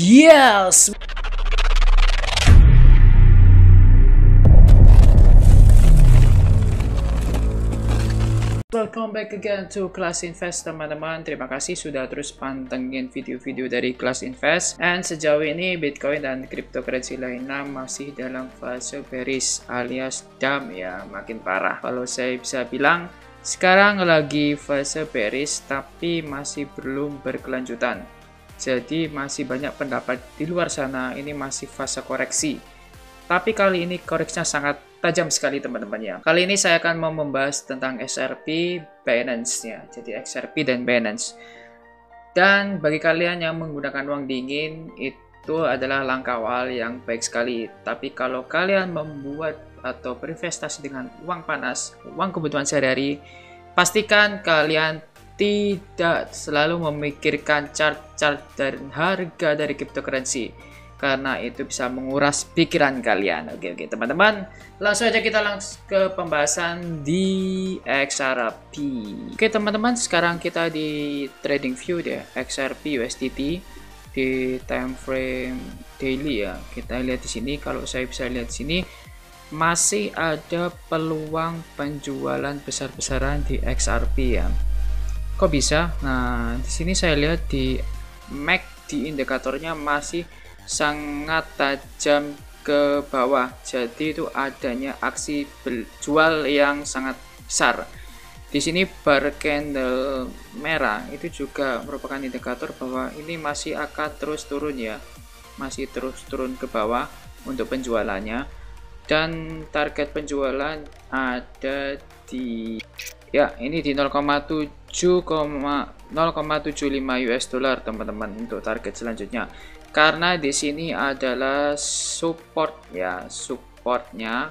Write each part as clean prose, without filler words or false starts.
Yes! Welcome back again to Class Invest, teman-teman. Terima kasih sudah terus pantengin video-video dari Class Invest. Dan sejauh ini Bitcoin dan cryptocurrency lainnya masih dalam fase bearish alias dump ya, makin parah. Kalau saya bisa bilang sekarang lagi fase bearish tapi masih belum berkelanjutan. Jadi masih banyak pendapat di luar sana ini masih fase koreksi. Tapi kali ini koreksinya sangat tajam sekali teman-teman ya. Kali ini saya akan mau membahas tentang XRP Binance ya. Jadi XRP dan Binance. Dan bagi kalian yang menggunakan uang dingin itu adalah langkah awal yang baik sekali. Tapi kalau kalian membuat atau berinvestasi dengan uang panas, uang kebutuhan sehari-hari, pastikan kalian tidak selalu memikirkan chart-chart dan harga dari cryptocurrency. Karena itu bisa menguras pikiran kalian. Oke teman-teman, langsung aja kita langsung ke pembahasan di XRP. Oke teman-teman, sekarang kita di TradingView deh, XRP USDT di time frame daily ya. Kita lihat di sini, kalau saya bisa lihat di sini masih ada peluang penjualan besar-besaran di XRP ya. Kok bisa? Nah, di sini saya lihat di MACD indikatornya masih sangat tajam ke bawah, jadi itu adanya aksi jual yang sangat besar. Di sini bar candle merah itu juga merupakan indikator bahwa ini masih akan terus turun ya, masih terus turun ke bawah untuk penjualannya, dan target penjualan ada di ya ini di 0,75 US dollar teman-teman untuk target selanjutnya. Karena di sini adalah support ya, supportnya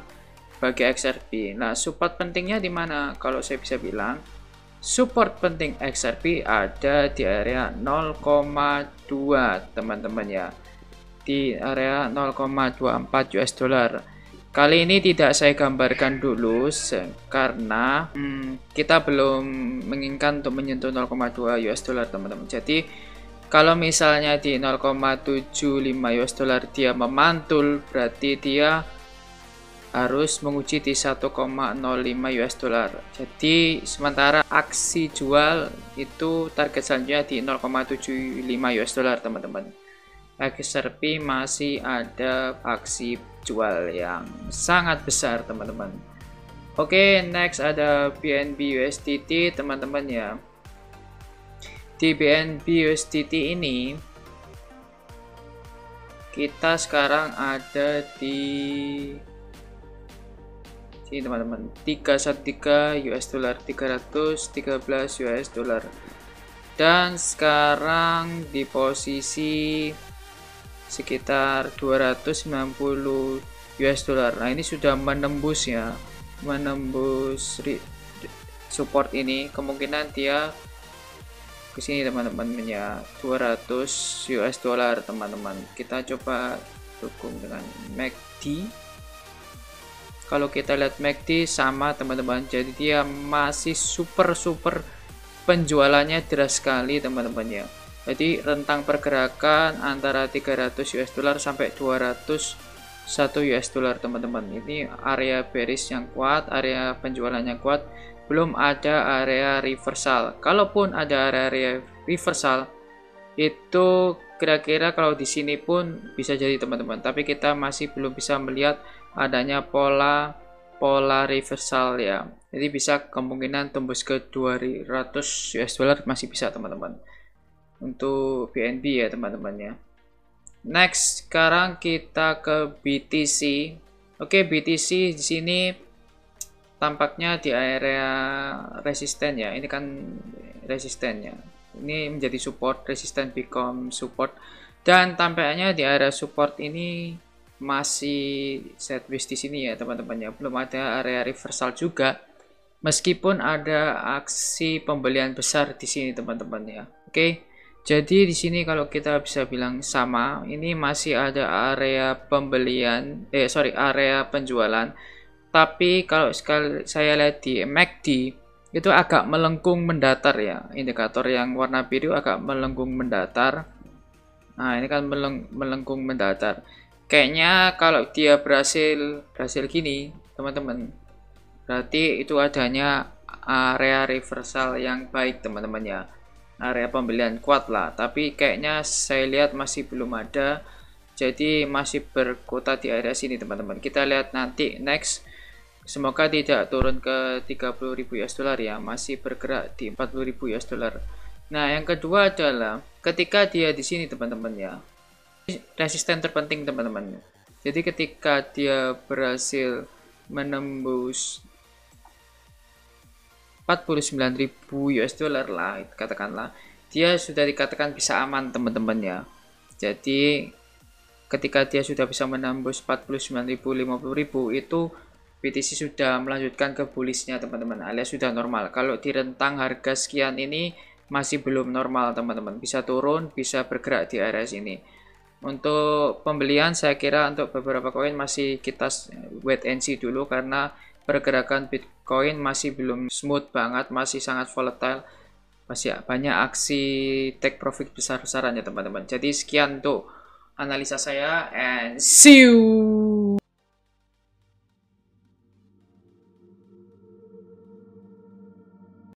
bagi XRP. Nah, support pentingnya di mana? Kalau saya bisa bilang, support penting XRP ada di area 0,2 teman-teman ya, di area 0,24 US dollar. Kali ini tidak saya gambarkan dulu karena kita belum menginginkan untuk menyentuh 0,2 US dollar teman-teman. Jadi kalau misalnya di 0,75 US dollar dia memantul, berarti dia harus menguji di 1,05 US dollar. Jadi sementara aksi jual itu target selanjutnya di 0,75 US dollar teman-teman. XRP masih ada aksi jual yang sangat besar teman-teman. Oke, next ada BNB USDT teman-teman ya. Di BNB USDT ini kita sekarang ada di sini teman-teman, 313 US dollar, 313 US dollar, dan sekarang di posisi sekitar 290 US dollar. Nah, ini sudah menembus ya, menembus support ini, kemungkinan dia ke sini teman-teman ya, 200 US dollar teman-teman. Kita coba dukung dengan MACD. Kalau kita lihat MACD sama teman-teman, jadi dia masih super penjualannya deras sekali teman-teman ya. Jadi rentang pergerakan antara 300 US dollar sampai 201 US dollar teman-teman. Ini area bearish yang kuat, area penjualannya kuat. Belum ada area reversal. Kalaupun ada area reversal itu kira-kira kalau di sini pun bisa jadi teman-teman, tapi kita masih belum bisa melihat adanya pola reversal ya. Jadi bisa kemungkinan tembus ke 200 US dollar masih bisa teman-teman untuk BNB ya teman-teman ya. Next, sekarang kita ke BTC. Oke, BTC di sini tampaknya di area resisten ya, ini kan resistennya, ini menjadi support, resisten become support, dan tampaknya di area support ini masih sideways di sini ya teman-teman ya, belum ada area reversal juga, meskipun ada aksi pembelian besar di sini teman-teman ya. Oke, jadi di sini kalau kita bisa bilang sama, ini masih ada area area penjualan. Tapi kalau saya lihat di MACD itu agak melengkung mendatar ya, indikator yang warna biru agak melengkung mendatar. Nah, ini kan melengkung mendatar. Kayaknya kalau dia berhasil gini, teman-teman, berarti itu adanya area reversal yang baik, teman-teman ya. Area pembelian kuat lah, tapi kayaknya saya lihat masih belum ada. Jadi masih berkutat di area sini, teman-teman. Kita lihat nanti next. Semoga tidak turun ke 30.000 USD ya, masih bergerak di 40.000 USD. Nah, yang kedua adalah ketika dia di sini, teman-teman ya. Resisten terpenting, teman-teman. Jadi ketika dia berhasil menembus 49.000 USD lah, katakanlah dia sudah dikatakan bisa aman, teman-teman ya. Jadi ketika dia sudah bisa menembus 49.000, 50.000, itu BTC sudah melanjutkan ke bullish-nya, teman-teman, alias sudah normal. Kalau di rentang harga sekian ini masih belum normal, teman-teman, bisa turun, bisa bergerak di area sini. Untuk pembelian saya kira untuk beberapa koin masih kita wait and see dulu, karena pergerakan Bitcoin masih belum smooth banget, masih sangat volatile, masih banyak aksi take profit besar-besaran ya, teman-teman. Jadi sekian untuk analisa saya, and see you.